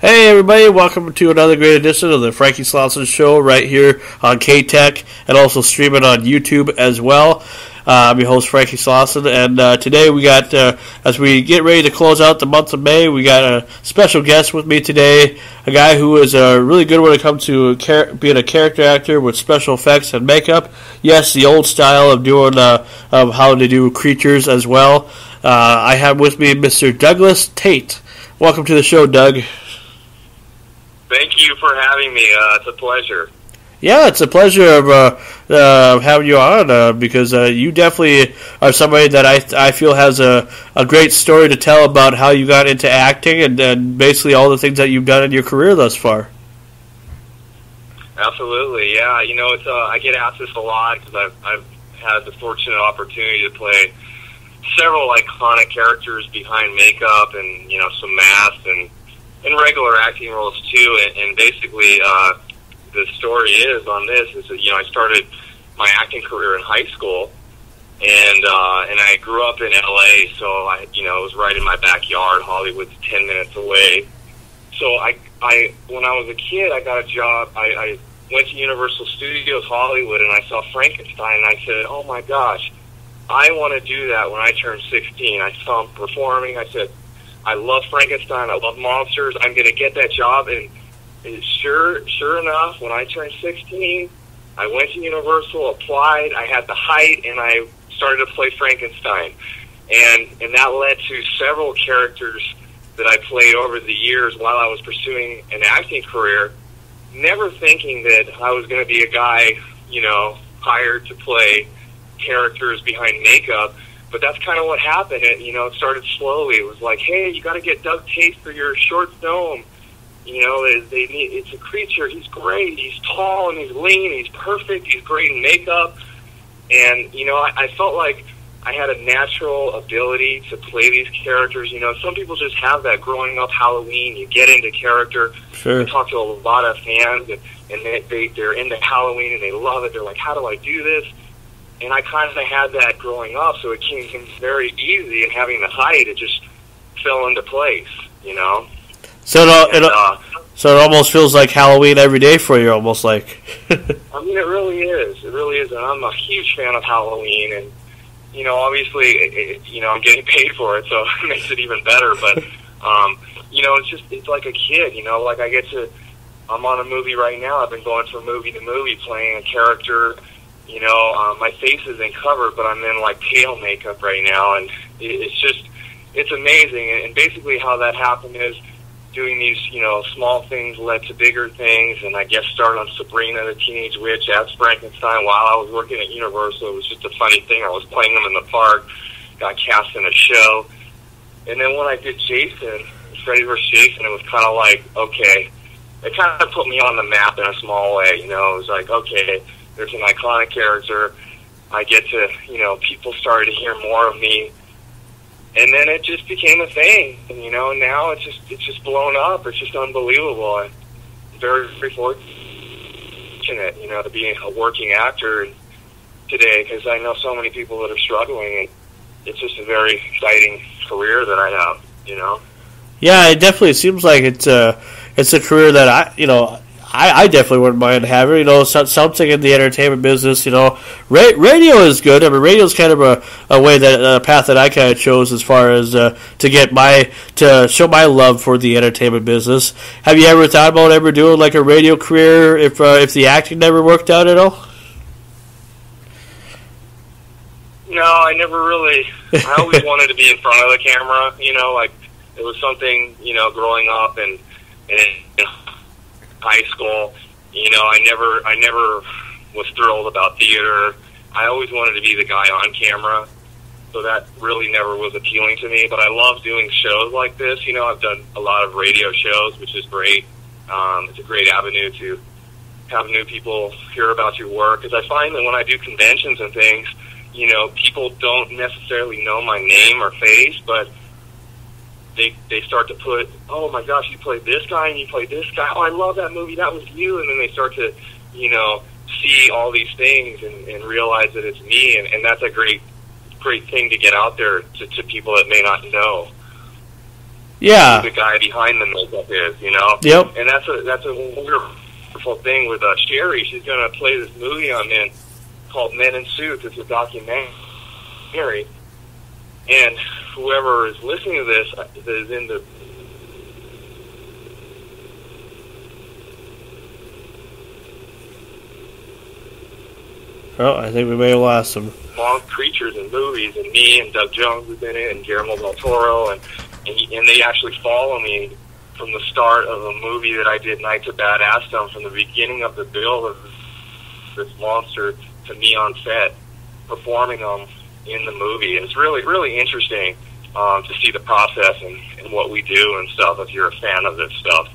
Hey everybody, welcome to another great edition of the Franky Slawson Show right here on K-Tech and also streaming on YouTube as well. I'm your host Franky Slawson, and today we got, as we get ready to close out the month of May, we got a special guest with me today, a guy who is really good when it comes to being a character actor with special effects and makeup. Yes, the old style of doing of how to do creatures as well. I have with me Mr. Douglas Tait. Welcome to the show, Doug. Thank you for having me. It's a pleasure. Yeah, it's a pleasure of having you on because you definitely are somebody that I feel has a great story to tell about how you got into acting and basically all the things that you've done in your career thus far. Absolutely, yeah. You know, it's I get asked this a lot because I've had the fortunate opportunity to play several iconic characters behind makeup and, you know, some masks and in regular acting roles too, and basically the story is on this is that, you know, I started my acting career in high school, and I grew up in LA, so I, you know, it was right in my backyard. Hollywood's 10 minutes away, so I when I was a kid, I got a job. I went to Universal Studios Hollywood, and I saw Frankenstein, and I said, "Oh my gosh, I want to do that." When I turned 16, I saw him performing. I said, I love Frankenstein, I love monsters, I'm going to get that job, and sure enough, when I turned 16, I went to Universal, applied, I had the height, and I started to play Frankenstein, and that led to several characters that I played over the years while I was pursuing an acting career, never thinking that I was going to be a guy, you know, hired to play characters behind makeup. But that's kind of what happened. It, you know, it started slowly. It was like, hey, you got to get Doug Tait for your short film. You know, it's a creature. He's great. He's tall and he's lean. He's perfect. He's great in makeup. And, you know, I felt like I had a natural ability to play these characters. You know, some people just have that growing up Halloween. You get into character. Sure. I talk to a lot of fans, and they're into Halloween, and they love it. They're like, how do I do this? And I kind of had that growing up, so it came very easy, and having the height, it just fell into place, you know? So it almost feels like Halloween every day for you, almost like. I mean, it really is. It really is, and I'm a huge fan of Halloween, and, you know, obviously, you know, I'm getting paid for it, so it makes it even better, but, you know, it's like a kid, you know? Like, I'm on a movie right now. I've been going from movie to movie, playing a character. You know, my face isn't covered, but I'm in, like, pale makeup right now, and it's just, it's amazing, and basically how that happened is doing these, you know, small things led to bigger things, and I guess started on Sabrina the Teenage Witch as Frankenstein while I was working at Universal. It was just a funny thing. I was playing them in the park, got cast in a show, and then when I did Jason, Freddy vs. Jason, it was kind of like, okay, it kind of put me on the map in a small way, you know, it was like, okay, there's an iconic character. I get to, you know, people started to hear more of me, and then it just became a thing. And, you know, now it's just blown up. It's just unbelievable. I'm very fortunate, you know, to be a working actor today, because I know so many people that are struggling, and it's just a very exciting career that I have, you know. Yeah, it definitely seems like it's a career that I definitely wouldn't mind having, you know, something in the entertainment business, you know. Radio is good. I mean, radio is kind of a way that, a path that I kind of chose as far as to show my love for the entertainment business. Have you ever thought about ever doing, like, a radio career if the acting never worked out at all? No, I never really. I always wanted to be in front of the camera, you know, like, it was something, you know, growing up and you know, high school, you know, I never was thrilled about theater. I always wanted to be the guy on camera, so that really never was appealing to me. But I love doing shows like this. You know, I've done a lot of radio shows, which is great. It's a great avenue to have new people hear about your work, because I find that when I do conventions and things, you know, people don't necessarily know my name or face, but they start to put, oh my gosh, you played this guy and you played this guy. Oh, I love that movie. That was you. And then they start to, you know, see all these things and realize that it's me. And that's a great thing to get out there to people that may not know. yeah, who the guy behind the makeup is, you know? Yep. And that's a wonderful thing with Sherry. She's going to play this movie on men called Men in Suits. It's a documentary. And whoever is listening to this is in the I think we may have lost him. Long creatures in movies, and me and Doug Jones have been in, and Guillermo del Toro, and they actually follow me from the start of a movie that I did, Nights of Badass, from the beginning of the build of this monster to me on set, performing them in the movie. And it's really, really interesting to see the process and what we do and stuff, if you're a fan of this stuff.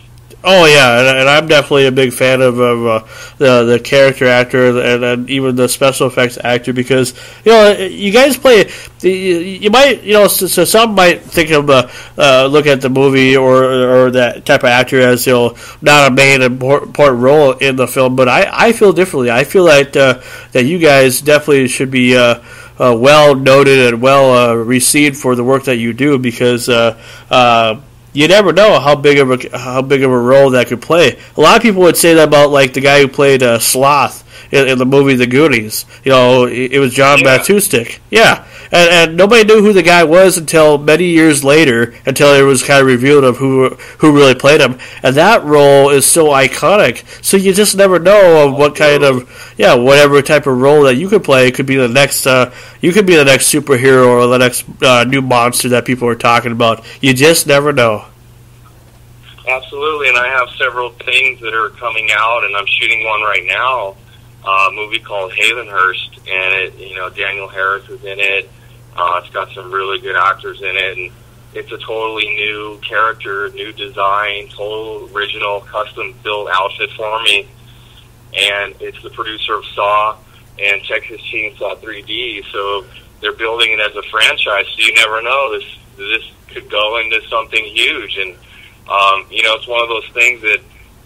Oh yeah, and I'm definitely a big fan of the character actor and even the special effects actor, because you guys play. You might so some might think of look at the movie or that type of actor as not a main important role in the film, but I feel differently. I feel like that you guys definitely should be. Well noted and well received for the work that you do, because you never know how big of a role that could play. A lot of people would say that about the guy who played Sloth in the movie The Goonies. It was John Batustick. Yeah. And nobody knew who the guy was until many years later, until it was kind of revealed of who really played him. And that role is so iconic. So you just never know of what kind of whatever type of role that you could play. It could be the next superhero or the next new monster that people are talking about. You just never know. Absolutely, and I have several things that are coming out, and I'm shooting one right now. A movie called Havenhurst, and Daniel Harris is in it. It's got some really good actors in it, and it's a totally new character, new design, total original custom-built outfit for me. And it's the producer of Saw and Texas Chainsaw 3D, so they're building it as a franchise, so you never know. This could go into something huge, and, it's one of those things that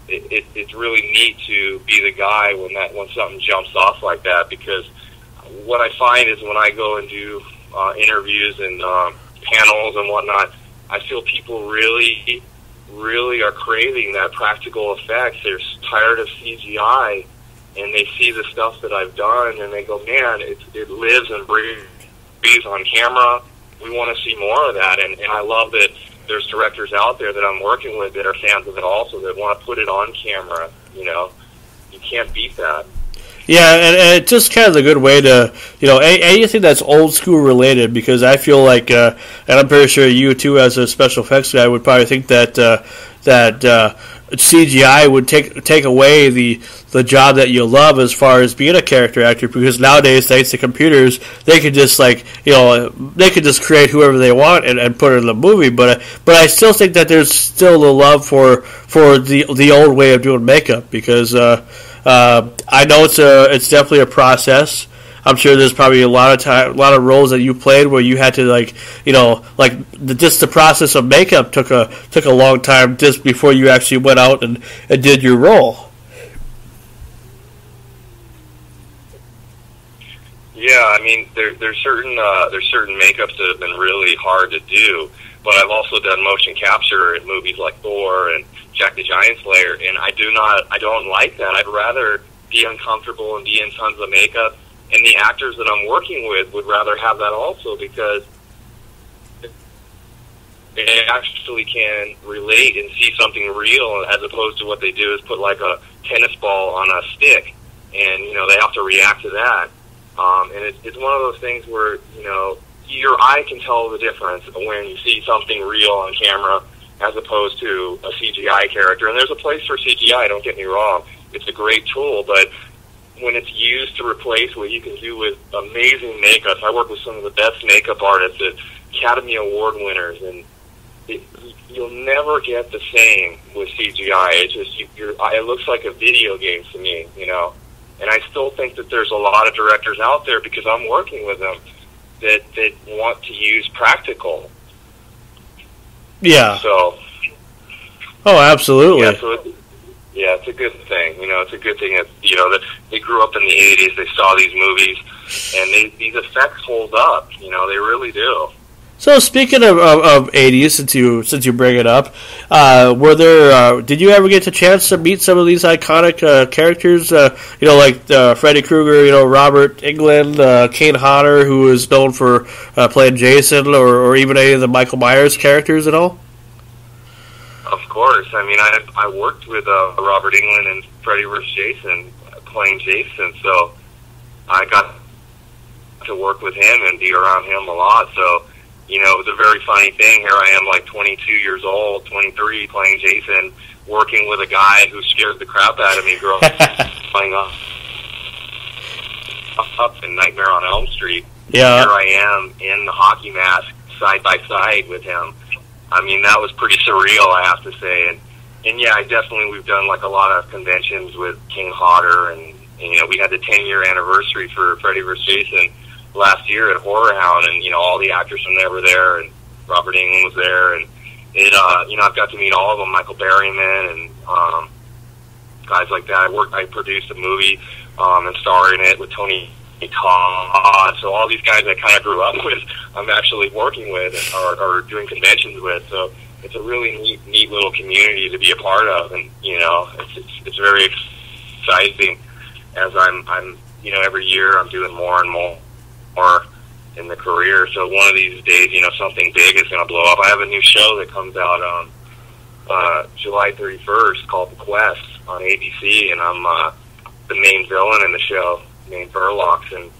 it's really neat to be the guy when something jumps off like that, because what I find is when I go and do interviews and panels and whatnot, I feel people really, really are craving that practical effects. They're tired of CGI, and they see the stuff that I've done, and they go, man, it lives and breathes on camera. We want to see more of that, and I love that there's directors out there that I'm working with that are fans of it also, that want to put it on camera. You can't beat that. Yeah, and it's just kind of a good way to, anything that's old school related, because I feel like, and I'm pretty sure you too as a special effects guy would probably think that CGI would take away the job that you love as far as being a character actor, because nowadays, thanks to computers, they could just create whoever they want and put it in the movie. But I still think that there's still a love for the old way of doing makeup, because I know it's definitely a process. I'm sure there's probably a lot of roles that you played where you had to just the process of makeup took a long time just before you actually went out and did your role. Yeah, I mean there's certain makeups that have been really hard to do, but I've also done motion capture in movies like Thor and Jack the Giant Slayer, and I don't like that. I'd rather be uncomfortable and be in tons of makeup. And the actors that I'm working with would rather have that also, because they actually can relate and see something real, as opposed to what they do is put a tennis ball on a stick, and they have to react to that. And it's one of those things where your eye can tell the difference when you see something real on camera as opposed to a CGI character. And there's a place for CGI. Don't get me wrong; it's a great tool, but when it's used to replace what you can do with amazing makeup. I work with some of the best makeup artists, Academy Award winners, and you'll never get the same with CGI. It's just it looks like a video game to me, And I still think that there's a lot of directors out there, because I'm working with them, that want to use practical. Yeah. So. Oh, absolutely. Yeah, Yeah, it's a good thing. It's a good thing that, that they grew up in the 80s, they saw these movies, and these effects hold up. They really do. So speaking of 80s, since you bring it up, did you ever get the chance to meet some of these iconic characters? Like Freddy Krueger, Robert Englund, Kane Hodder, who is known for playing Jason, or even any of the Michael Myers characters at all? Of course. I mean, I worked with Robert Englund and Freddy vs. Jason playing Jason, so I got to work with him and be around him a lot, so... You know, it was a very funny thing. Here I am, like 22 years old, 23, playing Jason, working with a guy who scared the crap out of me, growing playing up in Nightmare on Elm Street. Yeah. Here I am in the hockey mask, side by side with him. I mean, that was pretty surreal, I have to say. And yeah, we've done like a lot of conventions with King Hodder, and you know, we had the 10-year anniversary for Freddy vs. Jason last year at Horror Hound, and all the actors from there were there, and Robert Englund was there, and I've got to meet all of them, Michael Berryman and guys like that. I produced a movie and starred in it with Tony Todd. So all these guys I kind of grew up with, I'm actually working with or doing conventions with. So it's a really neat little community to be a part of, and it's very exciting. As I'm every year I'm doing more and more in the career, so one of these days, something big is going to blow up. I have a new show that comes out July 31st called The Quest on ABC, and I'm the main villain in the show, named Burlocks, and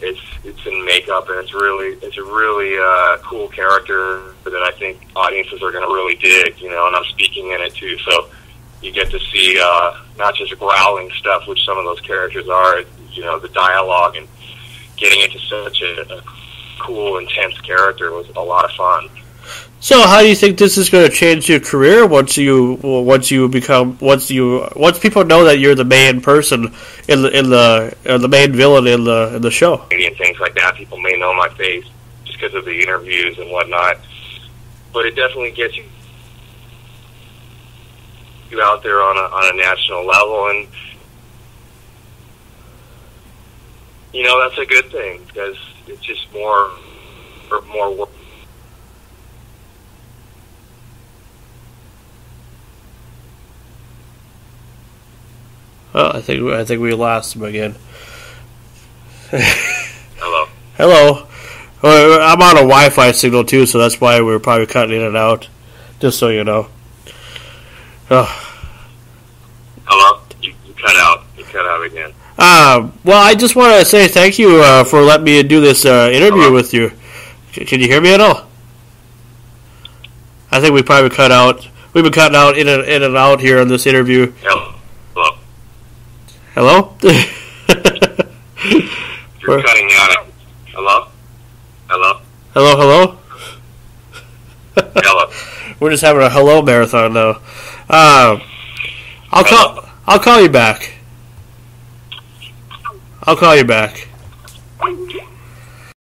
it's in makeup, and it's a really cool character that I think audiences are going to really dig, and I'm speaking in it too, so you get to see not just growling stuff, which some of those characters are, the dialogue and getting into such a cool, intense character was a lot of fun. So, how do you think this is going to change your career once people know that you're the main person the main villain in the show? And things like that, people may know my face just because of the interviews and whatnot. But it definitely gets you out there on a national level, and that's a good thing, because it's just more work. Oh, I think we lost him again. Hello. Hello. I'm on a Wi-Fi signal too, so that's why we're probably cutting in and out. Just so you know. Oh. Hello. You cut out. You cut out again. Well, I just want to say thank you for letting me do this interview with you. Can you hear me at all? I think we probably cut out. We've been cutting out in and out here on this interview. Hello. Hello? You're cutting out. Hello? Hello? Hello, hello? Hello. We're just having a hello marathon now. I'll call you back.